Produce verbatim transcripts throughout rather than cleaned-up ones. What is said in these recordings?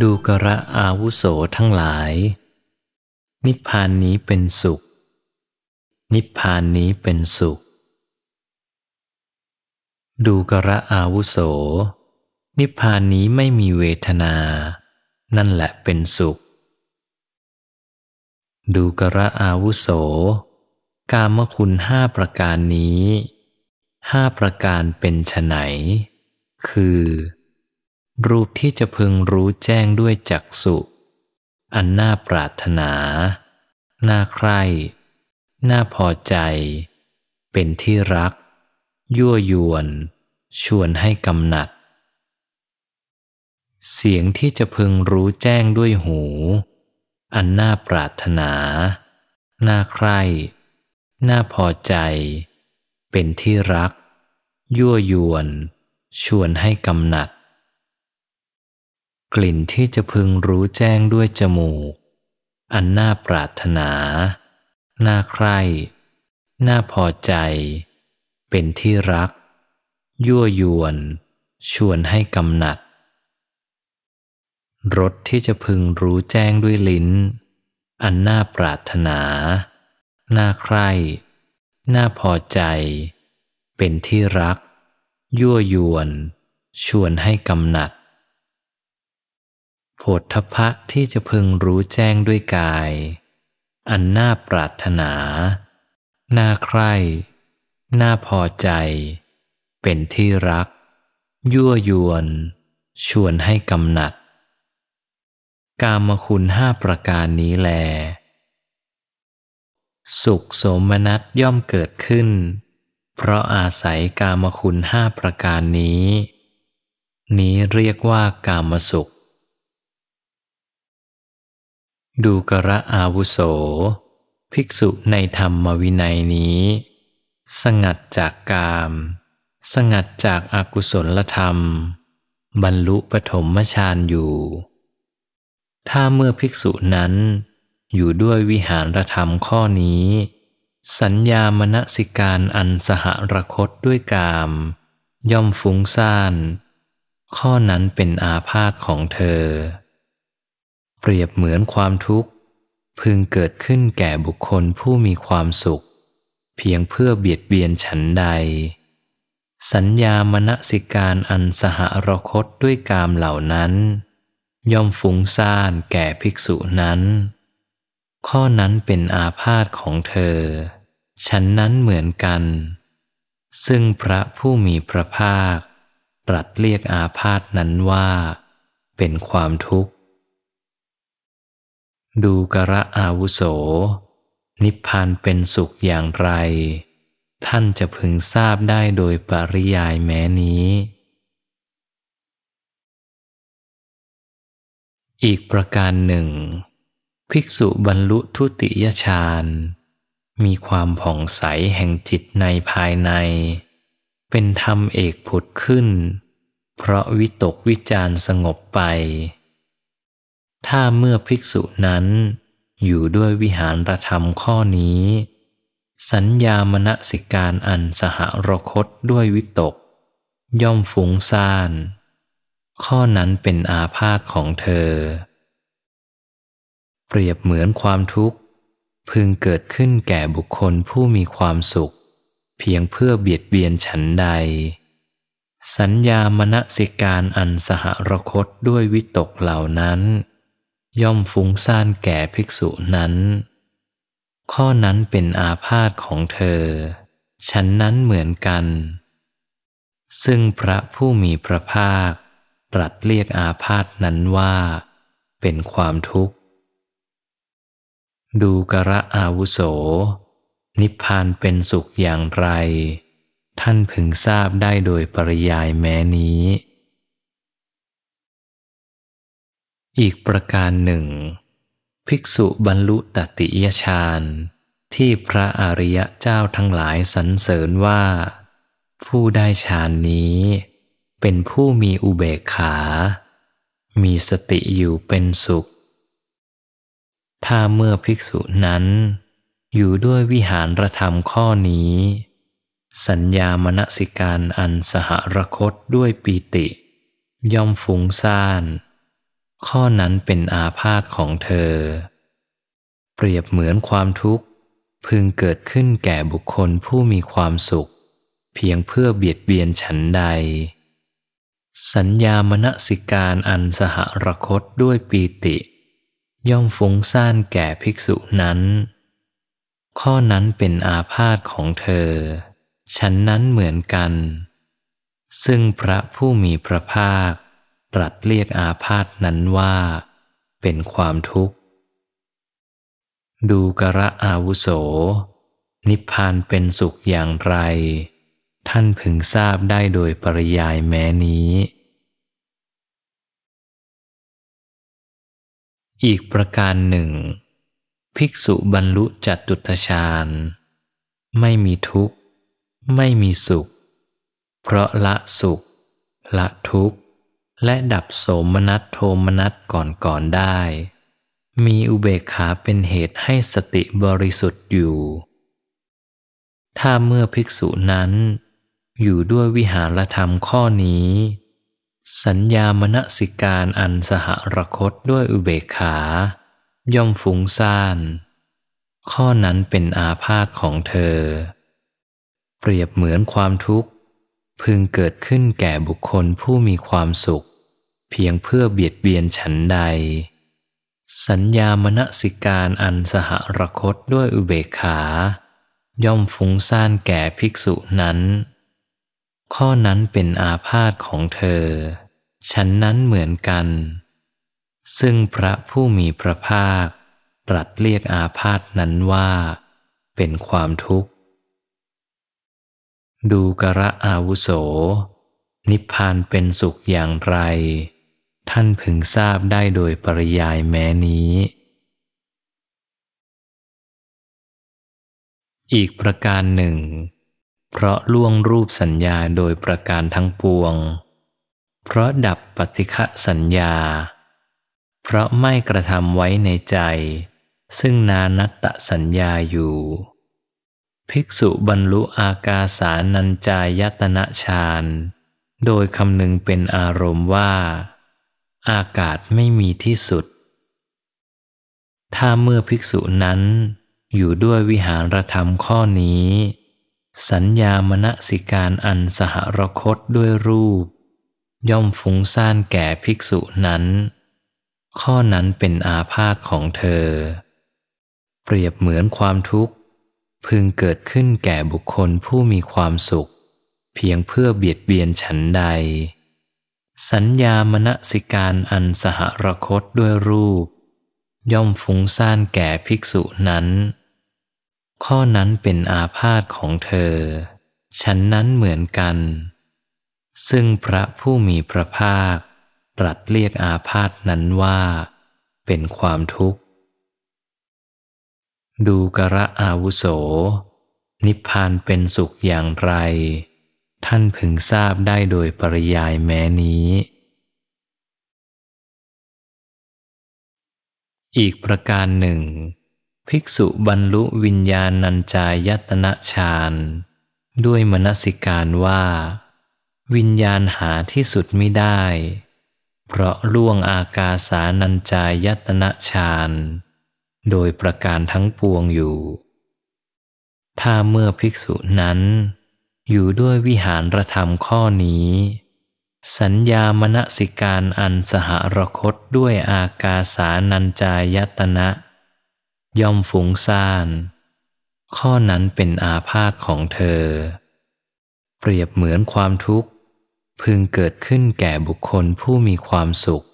ดูกระอาวุโสทั้งหลายนิพพานนี้เป็นสุขนิพพานนี้เป็นสุขดูกระอาวุโสนิพพานนี้ไม่มีเวทนานั่นแหละเป็นสุขดูกระอาวุโสกามคุณห้าประการนี้ห้าประการเป็นไฉนคือรูปที่จะพึงรู้แจ้งด้วยจักษุอันน่าปรารถนาน่าใคร่น่าพอใจเป็นที่รักยั่วยวนชวนให้กำหนัดเสียงที่จะพึงรู้แจ้งด้วยหูอันน่าปรารถนาน่าใคร่น่าพอใจเป็นที่รักยั่วยวนชวนให้กำหนัดกลิ่นที่จะพึงรู้แจ้งด้วยจมูกอันน่าปรารถนาน่าใคร่น่าพอใจเป็นที่รักยั่วยวนชวนให้กำหนัดรสที่จะพึงรู้แจ้งด้วยลิ้นอันน่าปรารถนาน่าใคร่น่าพอใจเป็นที่รักยั่วยวนชวนให้กำหนัดโผฏฐัพพะที่จะพึงรู้แจ้งด้วยกายอันน่าปรารถนาน่าใคร่น่าพอใจเป็นที่รักยั่วยวนชวนให้กำหนัดกามคุณห้าประการนี้แลสุขโสมนัสย่อมเกิดขึ้นเพราะอาศัยกามคุณห้าประการนี้นี้เรียกว่ากามสุขดูกระอาวุโสภิกษุในธรรมวินัยนี้สงัดจากกามสงัดจากอกุศลธรรมบรรลุปฐมฌานอยู่ถ้าเมื่อภิกษุนั้นอยู่ด้วยวิหารธรรมข้อนี้สัญญามนสิการอันสหรคตด้วยกามย่อมฟุ้งซ่านข้อนั้นเป็นอาพาธของเธอเปรียบเหมือนความทุกข์พึงเกิดขึ้นแก่บุคคลผู้มีความสุขเพียงเพื่อเบียดเบียนฉันใดสัญญามนสิการอันสหรคตด้วยกามเหล่านั้นย่อมฟุ้งซ่านแก่ภิกษุนั้นข้อนั้นเป็นอาพาธของเธอฉันนั้นเหมือนกันซึ่งพระผู้มีพระภาคตรัสเรียกอาพาธนั้นว่าเป็นความทุกข์ดูกระอาวุโสนิพพานเป็นสุขอย่างไรท่านจะพึงทราบได้โดยปริยายแม้นี้อีกประการหนึ่งภิกษุบรรลุทุติยฌานมีความผ่องใสแห่งจิตในภายในเป็นธรรมเอกผุดขึ้นเพราะวิตกวิจารสงบไปถ้าเมื่อภิกษุนั้นอยู่ด้วยวิหารธรรมข้อนี้สัญญามนสิการอันสหรคตด้วยวิตกย่อมฟุ้งซ่านข้อนั้นเป็นอาพาธของเธอเปรียบเหมือนความทุกข์พึงเกิดขึ้นแก่บุคคลผู้มีความสุขเพียงเพื่อเบียดเบียนฉันใดสัญญามนสิการอันสหรคตด้วยวิตกเหล่านั้นย่อมฟุ้งซ่านแก่ภิกษุนั้นข้อนั้นเป็นอาพาธของเธอฉันนั้นเหมือนกันซึ่งพระผู้มีพระภาคตรัสเรียกอาพาธนั้นว่าเป็นความทุกข์ดูกระอาวุโสนิพพานเป็นสุขอย่างไรท่านพึงทราบได้โดยปริยายแม้นี้อีกประการหนึ่งภิกษุบรรลุตติยฌานที่พระอริยเจ้าทั้งหลายสรรเสริญว่าผู้ได้ฌานนี้เป็นผู้มีอุเบกขามีสติอยู่เป็นสุขถ้าเมื่อภิกษุนั้นอยู่ด้วยวิหารธรรมข้อนี้สัญญามนสิการอันสหรคตด้วยปีติย่อมฟุ้งซ่าน ข้อนั้นเป็นอาพาธของเธอเปรียบเหมือนความทุกข์พึงเกิดขึ้นแก่บุคคลผู้มีความสุขเพียงเพื่อเบียดเบียนฉันใดสัญญามนสิการอันสหรคตด้วยปีติย่อมฟุ้งซ่านแก่ภิกษุนั้นข้อนั้นเป็นอาพาธของเธอฉันนั้นเหมือนกันซึ่งพระผู้มีพระภาคตรัสเรียกอาพาธนั้นว่าเป็นความทุกข์ดูกระอาวุโสนิพพานเป็นสุขอย่างไรท่านพึงทราบได้โดยปริยายแม้นี้อีกประการหนึ่งภิกษุบรรลุจตุตฌานไม่มีทุกข์ไม่มีสุขเพราะละสุขละทุกข์และดับโสมนัสโทมนัสก่อนก่อนได้มีอุเบกขาเป็นเหตุให้สติบริสุทธิ์อยู่ถ้าเมื่อภิกษุนั้นอยู่ด้วยวิหารธรรมข้อนี้สัญญามนสิการอันสหรคตด้วยอุเบกขาย่อมฟุ้งซ่านข้อนั้นเป็นอาพาธของเธอเปรียบเหมือนความทุกข์พึงเกิดขึ้นแก่บุคคลผู้มีความสุขเพียงเพื่อเบียดเบียนฉันใดสัญญามนสิการอันสหรคตด้วยอุเบกขาย่อมฟุ้งซ่านแก่ภิกษุนั้นข้อนั้นเป็นอาพาธของเธอฉันนั้นเหมือนกันซึ่งพระผู้มีพระภาคตรัสเรียกอาพาธนั้นว่าเป็นความทุกข์ดูกระอาวุโสนิพพานเป็นสุขอย่างไรท่านพึงทราบได้โดยปริยายแม้นี้อีกประการหนึ่งเพราะล่วงรูปสัญญาโดยประการทั้งปวงเพราะดับปฏิฆะสัญญาเพราะไม่กระทำไว้ในใจซึ่งนานัตตสัญญาอยู่ภิกษุบรรลุอากาสานัญจายตนะฌานโดยคำนึงเป็นอารมณ์ว่าอากาศไม่มีที่สุดถ้าเมื่อภิกษุนั้นอยู่ด้วยวิหารธรรมข้อนี้สัญญามนสิการอันสหรคตด้วยรูปย่อมฟุ้งซ่านแก่ภิกษุนั้นข้อนั้นเป็นอาพาธของเธอเปรียบเหมือนความทุกข์พึงเกิดขึ้นแก่บุคคลผู้มีความสุขเพียงเพื่อเบียดเบียนฉันใดสัญญามนสิการอันสหรคตด้วยรูปย่อมฟุ้งซ่านแก่ภิกษุนั้นข้อนั้นเป็นอาพาธของเธอฉันนั้นเหมือนกันซึ่งพระผู้มีพระภาคตรัสเรียกอาพาธนั้นว่าเป็นความทุกข์ดูกระอาวุโสนิพพานเป็นสุขอย่างไรท่านพึงทราบได้โดยปริยายแม้นี้อีกประการหนึ่งภิกษุบรรลุวิญญาณัญจายตนะฌานด้วยมนสิการว่าวิญญาณหาที่สุดมิได้เพราะล่วงอากาสานัญจายตนะฌานโดยประการทั้งปวงอยู่ถ้าเมื่อภิกษุนั้นอยู่ด้วยวิหารธรรมข้อนี้สัญญามนสิการอันสหรคตด้วยอากาสานัญจายตนะย่อมฟุ้งซ่านข้อนั้นเป็นอาพาธของเธอเปรียบเหมือนความทุกข์พึงเกิดขึ้นแก่บุคคลผู้มีความสุข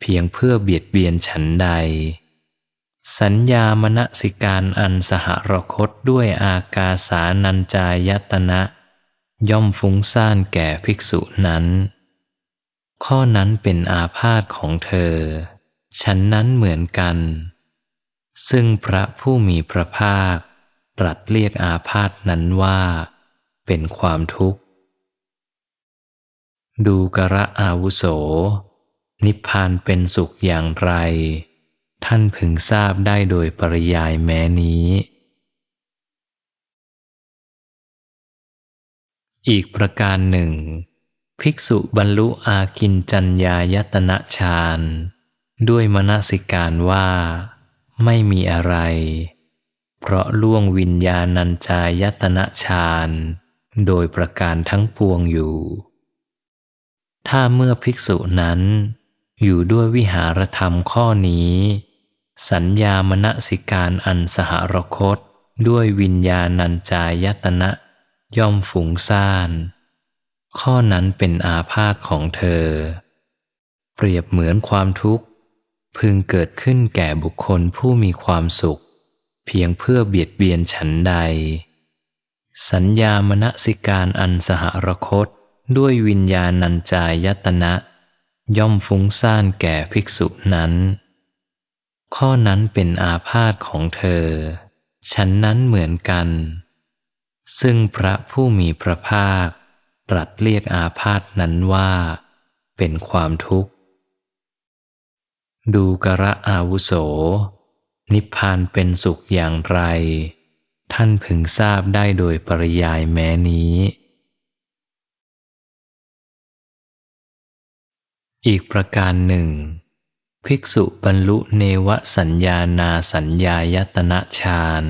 เพียงเพื่อเบียดเบียนฉันใดสัญญามนสิการอันสหรคตด้วยอากาสานัญจายตนะย่อมฟุ้งซ่านแก่ภิกษุนั้นข้อนั้นเป็นอาพาธของเธอฉันนั้นเหมือนกันซึ่งพระผู้มีพระภาคตรัสเรียกอาพาธนั้นว่าเป็นความทุกข์ดูกระอาวุโสนิพพานเป็นสุขอย่างไรท่านพึงทราบได้โดยปริยายแม้นี้อีกประการหนึ่งภิกษุบรรลุอากิญจัญญายตนะฌาน ด้วยมนสิการว่าไม่มีอะไรเพราะล่วงวิญญาณัญจายตนะฌานโดยประการทั้งปวงอยู่ถ้าเมื่อภิกษุนั้นอยู่ด้วยวิหารธรรมข้อนี้สัญญามนสิการอันสหรคตด้วยวิญญาณัญจายตนะย่อมฝุ่งซ่านข้อนั้นเป็นอาพาธของเธอเปรียบเหมือนความทุกข์พึงเกิดขึ้นแก่บุคคลผู้มีความสุขเพียงเพื่อเบียดเบียนฉันใดสัญญามนสิการอันสหรคตด้วยวิญญาณัญจายตนะย่อมฟุ้งซ่านแก่ภิกษุนั้นข้อนั้นเป็นอาพาธของเธอฉันนั้นเหมือนกันซึ่งพระผู้มีพระภาคตรัสเรียกอาพาธนั้นว่าเป็นความทุกข์ดูกระอาวุโสนิพพานเป็นสุขอย่างไรท่านพึงทราบได้โดยปริยายแม้นี้อีกประการหนึ่งภิกษุบรรลุเนวสัญญานาสัญญายตนะฌาน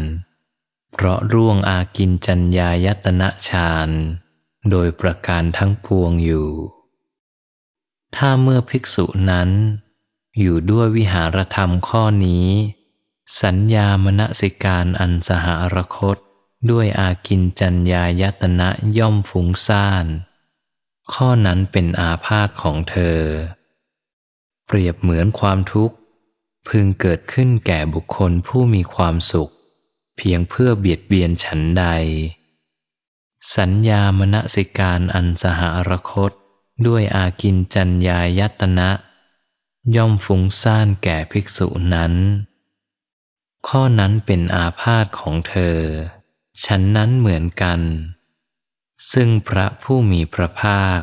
เพราะร่วงอากินจัญญายตนะฌานโดยประการทั้งปวงอยู่ถ้าเมื่อภิกษุนั้นอยู่ด้วยวิหารธรรมข้อนี้สัญญามนสิการอันสหรคตด้วยอากินจัญญายตนะย่อมฟุ้งซ่านข้อนั้นเป็นอาพาธของเธอเปรียบเหมือนความทุกข์พึงเกิดขึ้นแก่บุคคลผู้มีความสุขเพียงเพื่อเบียดเบียนฉันใดสัญญามนสิการอันสหรคตด้วยอากินจัญญายตนะย่อมฟุ้งซ่านแก่ภิกษุนั้นข้อนั้นเป็นอาพาธของเธอฉันนั้นเหมือนกันซึ่งพระผู้มีพระภาค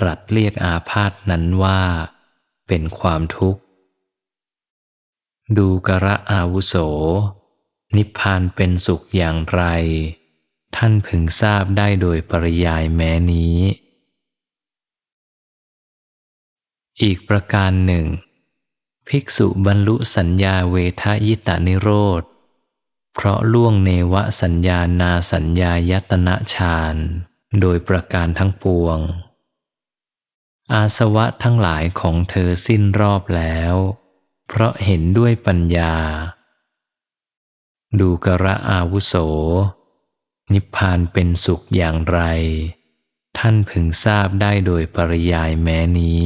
ตรัสเรียกอาพาธนั้นว่าเป็นความทุกข์ดูกระอาวุโสนิพพานเป็นสุขอย่างไรท่านพึงทราบได้โดยปริยายแม้นี้อีกประการหนึ่งภิกษุบรรลุสัญญาเวทยิตานิโรธเพราะล่วงเนวสัญญานาสัญญายตนะฌานโดยประการทั้งปวงอาสวะทั้งหลายของเธอสิ้นรอบแล้วเพราะเห็นด้วยปัญญาดูกระอาวุโสนิพพานเป็นสุขอย่างไรท่านพึงทราบได้โดยปริยายแม้นี้